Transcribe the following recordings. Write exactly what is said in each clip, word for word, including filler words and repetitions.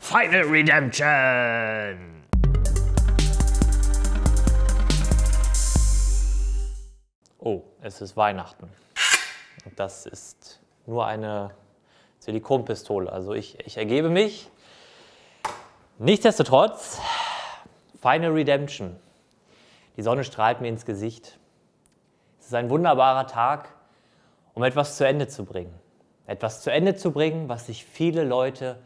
Final Redemption! Oh, es ist Weihnachten. Und das ist nur eine Silikonpistole. Also ich, ich ergebe mich. Nichtsdestotrotz, Final Redemption. Die Sonne strahlt mir ins Gesicht. Es ist ein wunderbarer Tag, um etwas zu Ende zu bringen. Etwas zu Ende zu bringen, was sich viele Leute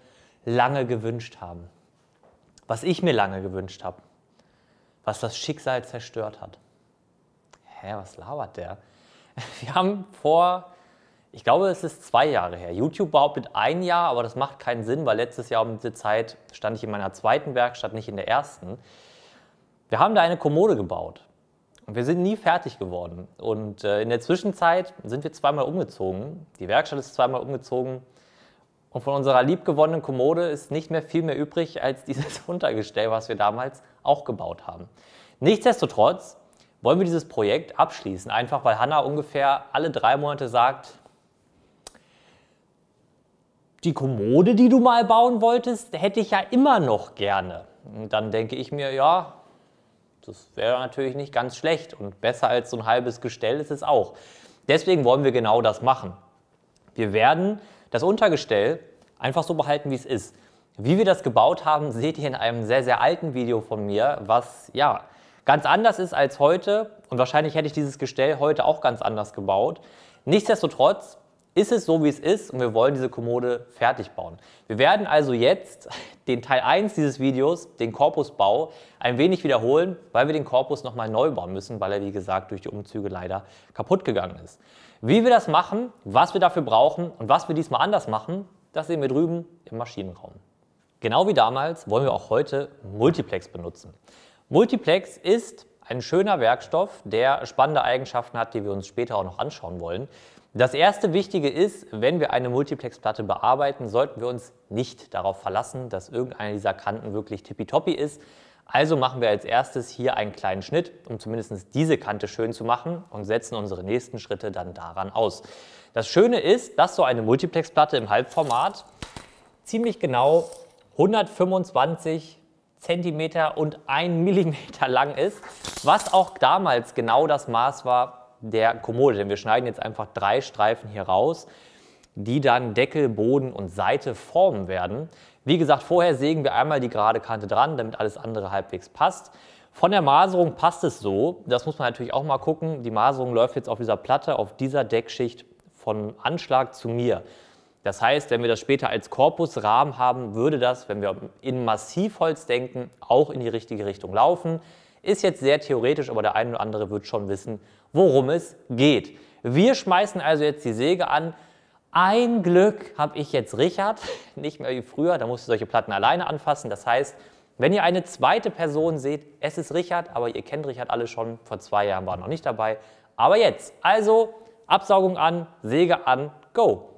lange gewünscht haben. Was ich mir lange gewünscht habe. Was das Schicksal zerstört hat. Hä, was labert der? Wir haben vor, ich glaube, es ist zwei Jahre her. YouTube behauptet ein Jahr, aber das macht keinen Sinn, weil letztes Jahr um diese Zeit stand ich in meiner zweiten Werkstatt, nicht in der ersten. Wir haben da eine Kommode gebaut und wir sind nie fertig geworden. Und in der Zwischenzeit sind wir zweimal umgezogen. Die Werkstatt ist zweimal umgezogen und von unserer liebgewonnenen Kommode ist nicht mehr viel mehr übrig als dieses Untergestell, was wir damals auch gebaut haben. Nichtsdestotrotz wollen wir dieses Projekt abschließen, einfach weil Hanna ungefähr alle drei Monate sagt, die Kommode, die du mal bauen wolltest, hätte ich ja immer noch gerne. Und dann denke ich mir, ja, das wäre natürlich nicht ganz schlecht und besser als so ein halbes Gestell ist es auch. Deswegen wollen wir genau das machen. Wir werden das Untergestell einfach so behalten, wie es ist. Wie wir das gebaut haben, seht ihr in einem sehr, sehr alten Video von mir, was, ja, ganz anders ist als heute und wahrscheinlich hätte ich dieses Gestell heute auch ganz anders gebaut. Nichtsdestotrotz ist es so, wie es ist und wir wollen diese Kommode fertig bauen. Wir werden also jetzt den Teil eins dieses Videos, den Korpusbau, ein wenig wiederholen, weil wir den Korpus nochmal neu bauen müssen, weil er, wie gesagt, durch die Umzüge leider kaputt gegangen ist. Wie wir das machen, was wir dafür brauchen und was wir diesmal anders machen, das sehen wir drüben im Maschinenraum. Genau wie damals wollen wir auch heute Multiplex benutzen. Multiplex ist ein schöner Werkstoff, der spannende Eigenschaften hat, die wir uns später auch noch anschauen wollen. Das erste Wichtige ist, wenn wir eine Multiplexplatte bearbeiten, sollten wir uns nicht darauf verlassen, dass irgendeine dieser Kanten wirklich tippitoppi ist. Also machen wir als erstes hier einen kleinen Schnitt, um zumindest diese Kante schön zu machen und setzen unsere nächsten Schritte dann daran aus. Das Schöne ist, dass so eine Multiplexplatte im Halbformat ziemlich genau hundertfünfundzwanzig Zentimeter und ein Millimeter lang ist, was auch damals genau das Maß war der Kommode. Denn wir schneiden jetzt einfach drei Streifen hier raus, die dann Deckel, Boden und Seite formen werden. Wie gesagt, vorher sägen wir einmal die gerade Kante dran, damit alles andere halbwegs passt. Von der Maserung passt es so, das muss man natürlich auch mal gucken, die Maserung läuft jetzt auf dieser Platte, auf dieser Deckschicht von Anschlag zu mir. Das heißt, wenn wir das später als Korpusrahmen haben, würde das, wenn wir in Massivholz denken, auch in die richtige Richtung laufen. Ist jetzt sehr theoretisch, aber der eine oder andere wird schon wissen, worum es geht. Wir schmeißen also jetzt die Säge an. Ein Glück habe ich jetzt Richard, nicht mehr wie früher, da musst du solche Platten alleine anfassen. Das heißt, wenn ihr eine zweite Person seht, es ist Richard, aber ihr kennt Richard alle schon, vor zwei Jahren war er noch nicht dabei. Aber jetzt, also Absaugung an, Säge an, go!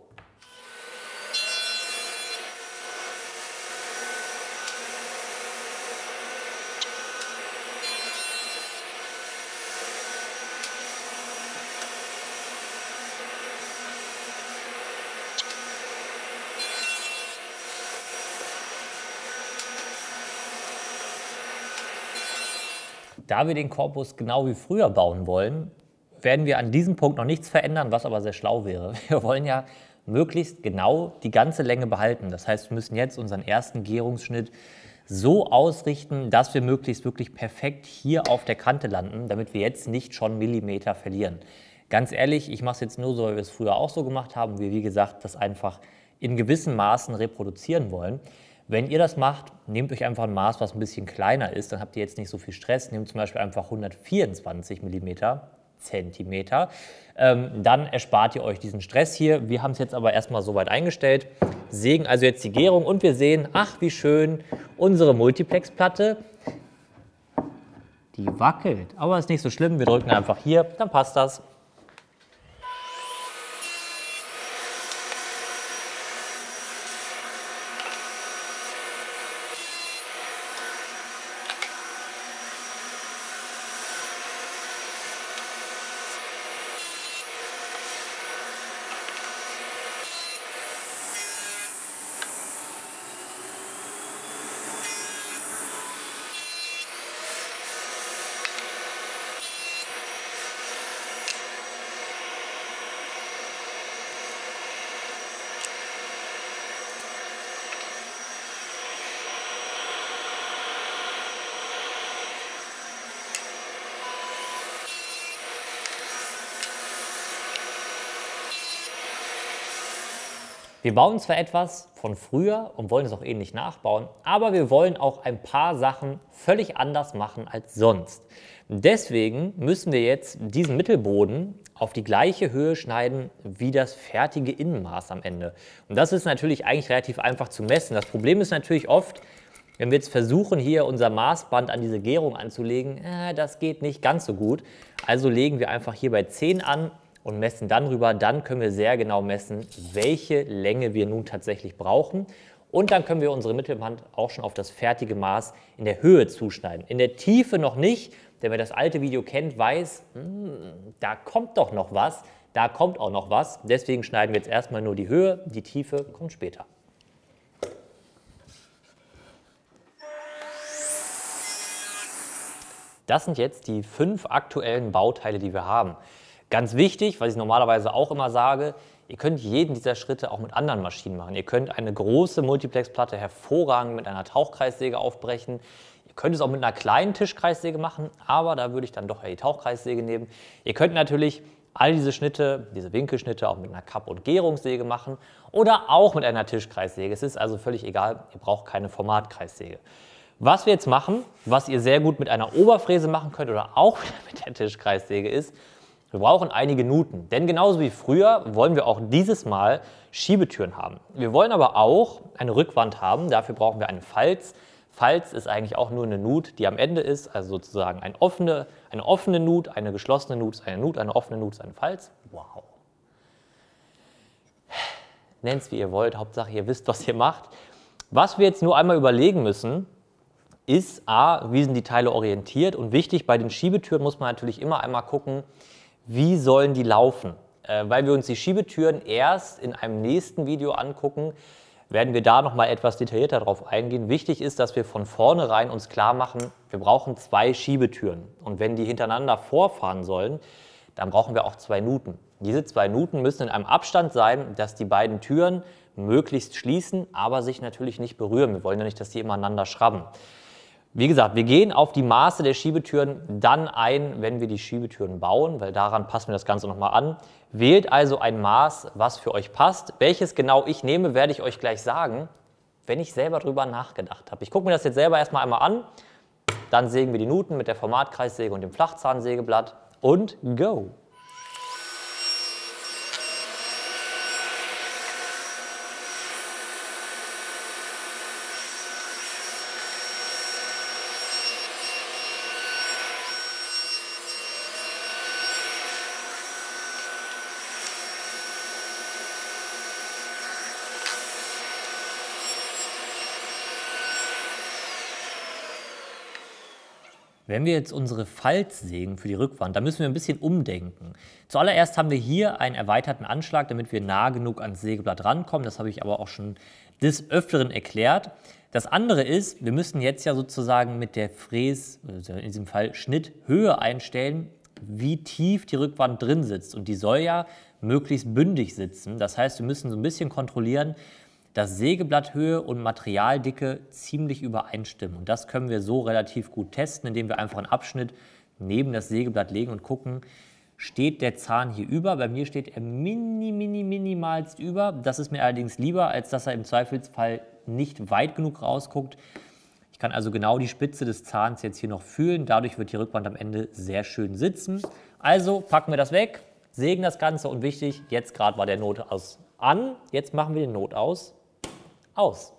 Da wir den Korpus genau wie früher bauen wollen, werden wir an diesem Punkt noch nichts verändern, was aber sehr schlau wäre. Wir wollen ja möglichst genau die ganze Länge behalten. Das heißt, wir müssen jetzt unseren ersten Gärungsschnitt so ausrichten, dass wir möglichst wirklich perfekt hier auf der Kante landen, damit wir jetzt nicht schon Millimeter verlieren. Ganz ehrlich, ich mache es jetzt nur so, weil wir es früher auch so gemacht haben. Wir, wie gesagt, das einfach in gewissen Maßen reproduzieren wollen. Wenn ihr das macht, nehmt euch einfach ein Maß, was ein bisschen kleiner ist, dann habt ihr jetzt nicht so viel Stress. Nehmt zum Beispiel einfach hundertvierundzwanzig Millimeter Zentimeter. Ähm, dann erspart ihr euch diesen Stress hier. Wir haben es jetzt aber erstmal so weit eingestellt. Sägen also jetzt die Gärung und wir sehen, ach wie schön, unsere Multiplexplatte, die wackelt. Aber ist nicht so schlimm, wir drücken einfach hier, dann passt das. Wir bauen zwar etwas von früher und wollen es auch ähnlich nachbauen, aber wir wollen auch ein paar Sachen völlig anders machen als sonst. Deswegen müssen wir jetzt diesen Mittelboden auf die gleiche Höhe schneiden wie das fertige Innenmaß am Ende. Und das ist natürlich eigentlich relativ einfach zu messen. Das Problem ist natürlich oft, wenn wir jetzt versuchen, hier unser Maßband an diese Gärung anzulegen, äh, das geht nicht ganz so gut. Also legen wir einfach hier bei zehn an und messen dann rüber. Dann können wir sehr genau messen, welche Länge wir nun tatsächlich brauchen. Und dann können wir unsere Mittelband auch schon auf das fertige Maß in der Höhe zuschneiden. In der Tiefe noch nicht, denn wer das alte Video kennt, weiß, mh, da kommt doch noch was, da kommt auch noch was. Deswegen schneiden wir jetzt erstmal nur die Höhe, die Tiefe kommt später. Das sind jetzt die fünf aktuellen Bauteile, die wir haben. Ganz wichtig, was ich normalerweise auch immer sage, ihr könnt jeden dieser Schritte auch mit anderen Maschinen machen. Ihr könnt eine große Multiplexplatte hervorragend mit einer Tauchkreissäge aufbrechen. Ihr könnt es auch mit einer kleinen Tischkreissäge machen, aber da würde ich dann doch eher die Tauchkreissäge nehmen. Ihr könnt natürlich all diese Schnitte, diese Winkelschnitte auch mit einer Kapp- und Gärungssäge machen oder auch mit einer Tischkreissäge. Es ist also völlig egal, ihr braucht keine Formatkreissäge. Was wir jetzt machen, was ihr sehr gut mit einer Oberfräse machen könnt oder auch mit der Tischkreissäge ist, wir brauchen einige Nuten, denn genauso wie früher wollen wir auch dieses Mal Schiebetüren haben. Wir wollen aber auch eine Rückwand haben, dafür brauchen wir einen Falz. Falz ist eigentlich auch nur eine Nut, die am Ende ist, also sozusagen eine offene, eine offene Nut, eine geschlossene Nut, eine Nut, eine offene Nut, eine Falz. Wow. Nennt es wie ihr wollt, Hauptsache ihr wisst, was ihr macht. Was wir jetzt nur einmal überlegen müssen, ist A, wie sind die Teile orientiert, und wichtig bei den Schiebetüren muss man natürlich immer einmal gucken, wie sollen die laufen? Äh, weil wir uns die Schiebetüren erst in einem nächsten Video angucken, werden wir da nochmal etwas detaillierter drauf eingehen. Wichtig ist, dass wir von vornherein uns klar machen, wir brauchen zwei Schiebetüren. Und wenn die hintereinander vorfahren sollen, dann brauchen wir auch zwei Nuten. Diese zwei Nuten müssen in einem Abstand sein, dass die beiden Türen möglichst schließen, aber sich natürlich nicht berühren. Wir wollen ja nicht, dass die immer aneinander schrabben. Wie gesagt, wir gehen auf die Maße der Schiebetüren dann ein, wenn wir die Schiebetüren bauen, weil daran passen wir das Ganze nochmal an. Wählt also ein Maß, was für euch passt. Welches genau ich nehme, werde ich euch gleich sagen, wenn ich selber drüber nachgedacht habe. Ich gucke mir das jetzt selber erstmal einmal an, dann sägen wir die Nuten mit der Formatkreissäge und dem Flachzahnsägeblatt und go! Wenn wir jetzt unsere Falz sägen für die Rückwand, dann müssen wir ein bisschen umdenken. Zuallererst haben wir hier einen erweiterten Anschlag, damit wir nah genug ans Sägeblatt rankommen. Das habe ich aber auch schon des Öfteren erklärt. Das andere ist, wir müssen jetzt ja sozusagen mit der Fräs, in diesem Fall Schnitthöhe einstellen, wie tief die Rückwand drin sitzt. Und die soll ja möglichst bündig sitzen. Das heißt, wir müssen so ein bisschen kontrollieren, dass Sägeblatthöhe und Materialdicke ziemlich übereinstimmen. Und das können wir so relativ gut testen, indem wir einfach einen Abschnitt neben das Sägeblatt legen und gucken, steht der Zahn hier über? Bei mir steht er mini, mini, minimalst über. Das ist mir allerdings lieber, als dass er im Zweifelsfall nicht weit genug rausguckt. Ich kann also genau die Spitze des Zahns jetzt hier noch fühlen. Dadurch wird die Rückwand am Ende sehr schön sitzen. Also packen wir das weg, sägen das Ganze und wichtig, jetzt gerade war der Not aus an. Jetzt machen wir den Not aus. aus.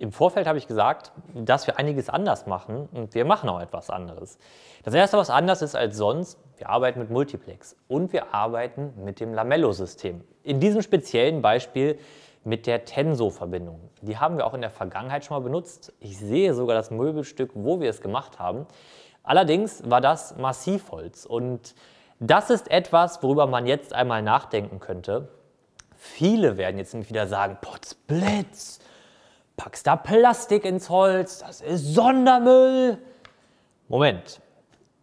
Im Vorfeld habe ich gesagt, dass wir einiges anders machen und wir machen auch etwas anderes. Das erste, was anders ist als sonst, wir arbeiten mit Multiplex und wir arbeiten mit dem Lamello-System. In diesem speziellen Beispiel mit der Tenso-Verbindung. Die haben wir auch in der Vergangenheit schon mal benutzt. Ich sehe sogar das Möbelstück, wo wir es gemacht haben. Allerdings war das Massivholz und das ist etwas, worüber man jetzt einmal nachdenken könnte. Viele werden jetzt wieder sagen, Potzblitz, packst da Plastik ins Holz, das ist Sondermüll. Moment,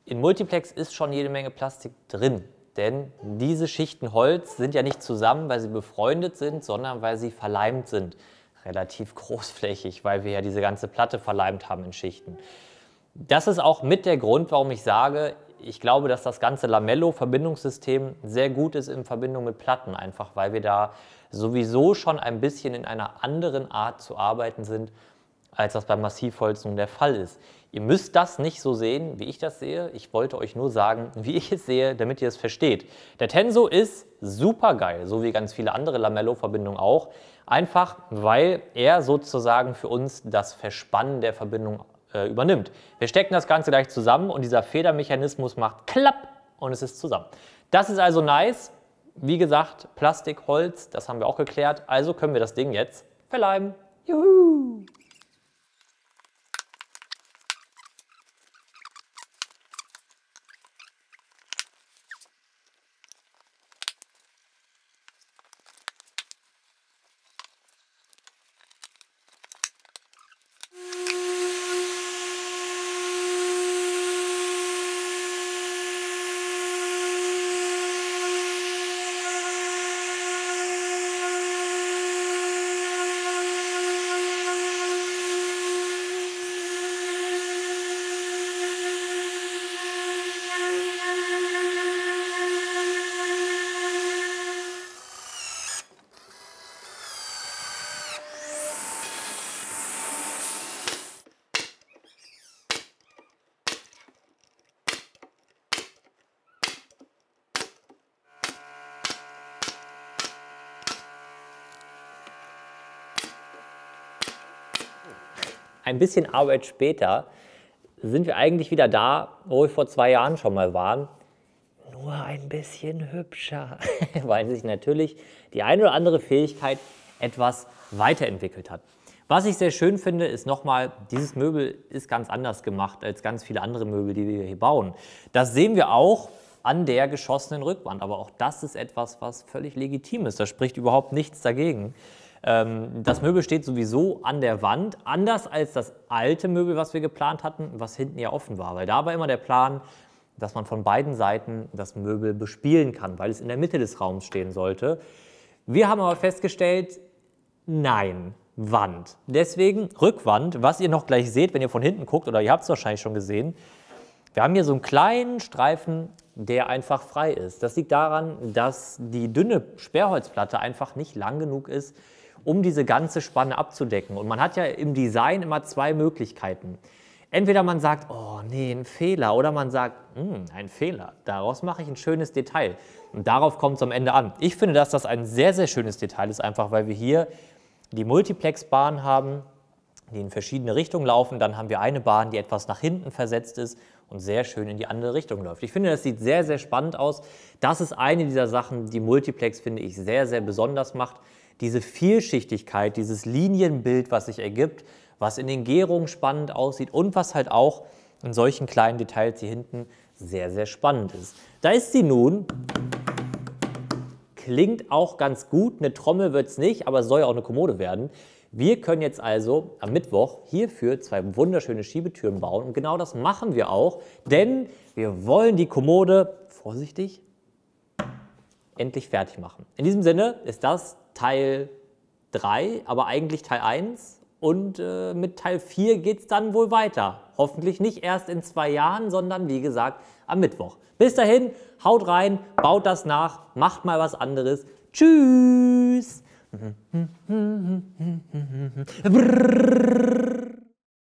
in Multiplex ist schon jede Menge Plastik drin, denn diese Schichten Holz sind ja nicht zusammen, weil sie befreundet sind, sondern weil sie verleimt sind. Relativ großflächig, weil wir ja diese ganze Platte verleimt haben in Schichten. Das ist auch mit der Grund, warum ich sage, ich glaube, dass das ganze Lamello-Verbindungssystem sehr gut ist in Verbindung mit Platten, einfach weil wir da sowieso schon ein bisschen in einer anderen Art zu arbeiten sind, als das beim Massivholz nun der Fall ist. Ihr müsst das nicht so sehen, wie ich das sehe. Ich wollte euch nur sagen, wie ich es sehe, damit ihr es versteht. Der Tenso ist super geil, so wie ganz viele andere Lamello-Verbindungen auch, einfach weil er sozusagen für uns das Verspannen der Verbindung übernimmt. Wir stecken das Ganze gleich zusammen und dieser Federmechanismus macht klapp und es ist zusammen. Das ist also nice. Wie gesagt, Plastik, Holz, das haben wir auch geklärt. Also können wir das Ding jetzt verleimen. Juhu! Ein bisschen Arbeit später sind wir eigentlich wieder da, wo wir vor zwei Jahren schon mal waren. Nur ein bisschen hübscher, weil sich natürlich die eine oder andere Fähigkeit etwas weiterentwickelt hat. Was ich sehr schön finde, ist nochmal, dieses Möbel ist ganz anders gemacht als ganz viele andere Möbel, die wir hier bauen. Das sehen wir auch an der geschossenen Rückwand, aber auch das ist etwas, was völlig legitim ist. Da spricht überhaupt nichts dagegen. Das Möbel steht sowieso an der Wand, anders als das alte Möbel, was wir geplant hatten, was hinten ja offen war. Weil da war immer der Plan, dass man von beiden Seiten das Möbel bespielen kann, weil es in der Mitte des Raums stehen sollte. Wir haben aber festgestellt, nein, Wand. Deswegen Rückwand, was ihr noch gleich seht, wenn ihr von hinten guckt, oder ihr habt es wahrscheinlich schon gesehen. Wir haben hier so einen kleinen Streifen, der einfach frei ist. Das liegt daran, dass die dünne Sperrholzplatte einfach nicht lang genug ist, um diese ganze Spanne abzudecken. Und man hat ja im Design immer zwei Möglichkeiten. Entweder man sagt, oh nee, ein Fehler, oder man sagt, ein Fehler, daraus mache ich ein schönes Detail. Und darauf kommt es am Ende an. Ich finde, dass das ein sehr, sehr schönes Detail ist, einfach weil wir hier die Multiplexbahn haben, die in verschiedene Richtungen laufen. Dann haben wir eine Bahn, die etwas nach hinten versetzt ist und sehr schön in die andere Richtung läuft. Ich finde, das sieht sehr, sehr spannend aus. Das ist eine dieser Sachen, die Multiplex, finde ich, sehr, sehr besonders macht. Diese Vielschichtigkeit, dieses Linienbild, was sich ergibt, was in den Gärungen spannend aussieht und was halt auch in solchen kleinen Details hier hinten sehr, sehr spannend ist. Da ist sie nun. Klingt auch ganz gut. Eine Trommel wird es nicht, aber es soll ja auch eine Kommode werden. Wir können jetzt also am Mittwoch hierfür zwei wunderschöne Schiebetüren bauen. Und genau das machen wir auch, denn wir wollen die Kommode, vorsichtig, endlich fertig machen. In diesem Sinne ist das Teil drei, aber eigentlich Teil eins, und äh, mit Teil vier geht es dann wohl weiter. Hoffentlich nicht erst in zwei Jahren, sondern wie gesagt am Mittwoch. Bis dahin, haut rein, baut das nach, macht mal was anderes. Tschüss!